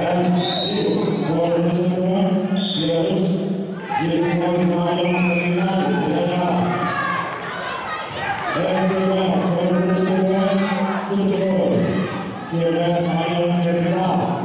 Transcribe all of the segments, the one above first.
and Shiv. So our first performance, players Shiv Kumar Narayan Narayan Raja. Let's go. So our first performance, Chutro. Shiv Narayan Chandra.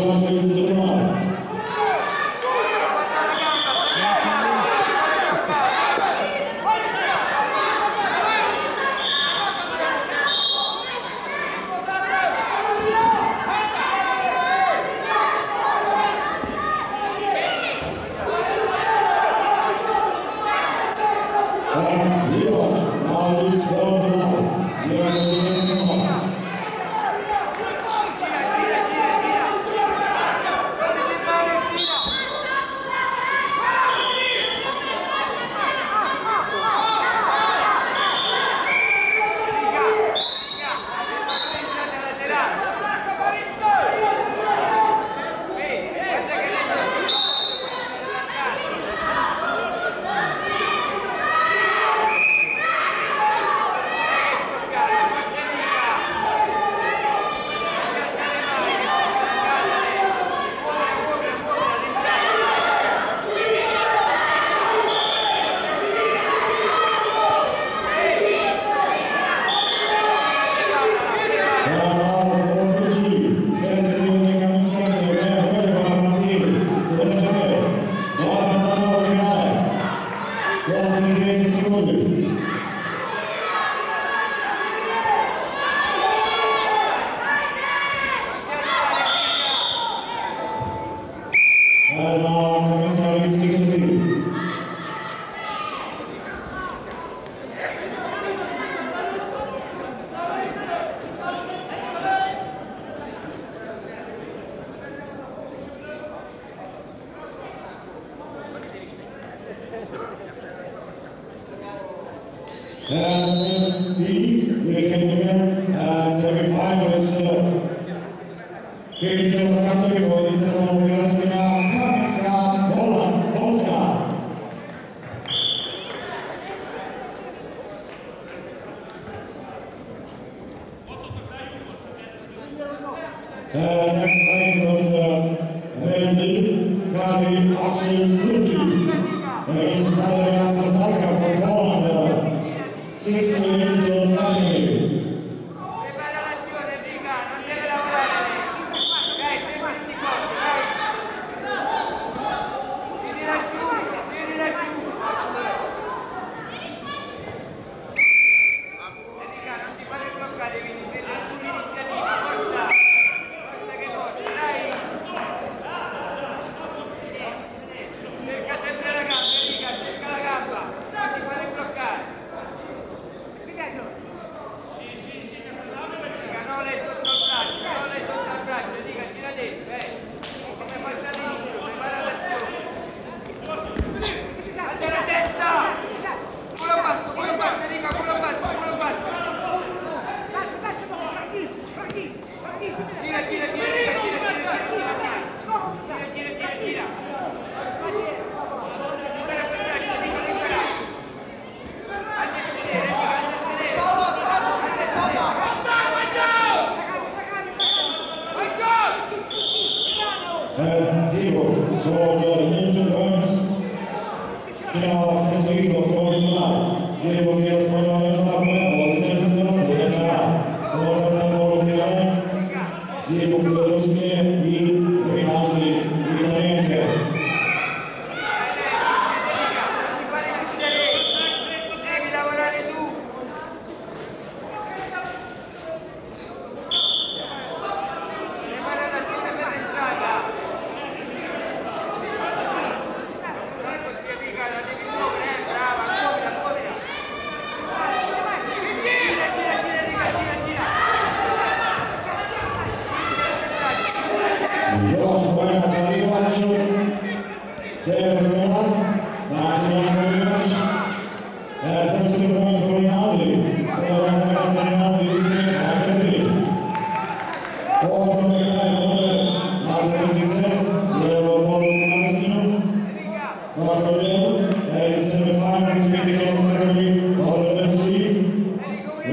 watch this Chutro. And we can win semi-finals. Kedy to rozkazuje policejnou finálová kamiská bola Polska. Next night on Randy Kari Asim Turki is Andrea Stasarka from Poland. 6 minutes to Sunday. So the Newton Vines shall receive the fourth round. They will get one round of applause. The gentleman does the job. All of us are all of the other. They will be the Russian. We renowned the Italian.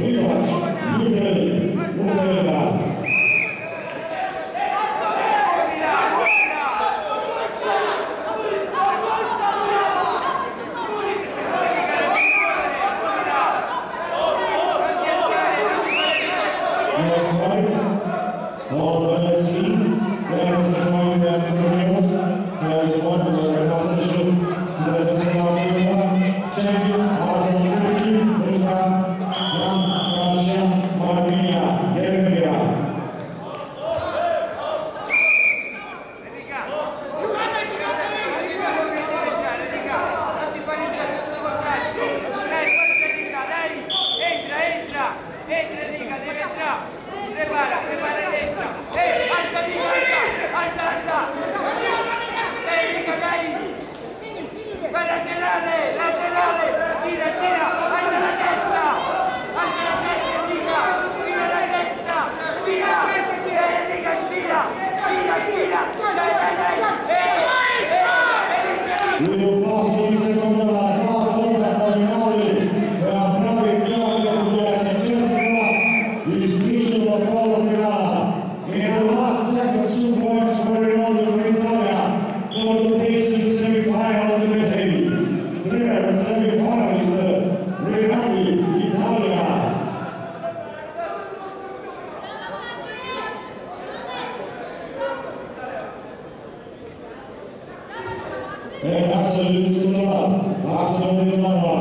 Thank you. Absolutely, absolutely.